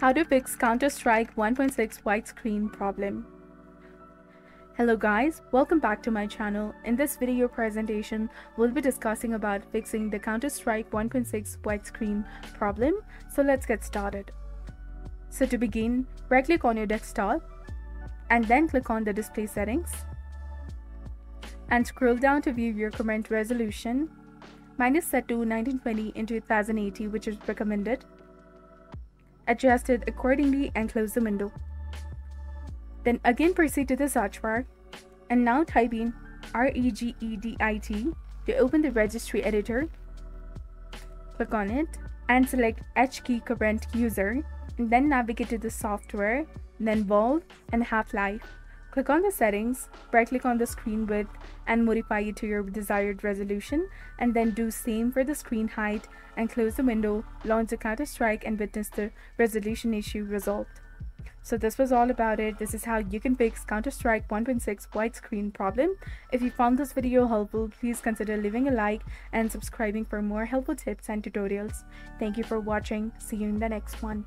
How to fix Counter-Strike 1.6 widescreen problem. Hello guys, welcome back to my channel. In this video presentation, we'll be discussing about fixing the Counter-Strike 1.6 widescreen problem. So let's get started. So to begin, right click on your desktop and then click on the display settings and scroll down to view your current resolution. Mine is set to 1920 into 1080, which is recommended. Adjust it accordingly and close the window. Then again proceed to the search bar and now type in REGEDIT to open the registry editor. Click on it and select HKEY_CURRENT_USER and then navigate to the software, then VALVE and Half-Life. Click on the settings, right click on the screen width and modify it to your desired resolution, and then do same for the screen height and close the window, launch the Counter-Strike and witness the resolution issue resolved. So this was all about it. This is how you can fix Counter-Strike 1.6 widescreen problem. If you found this video helpful, please consider leaving a like and subscribing for more helpful tips and tutorials. Thank you for watching. See you in the next one.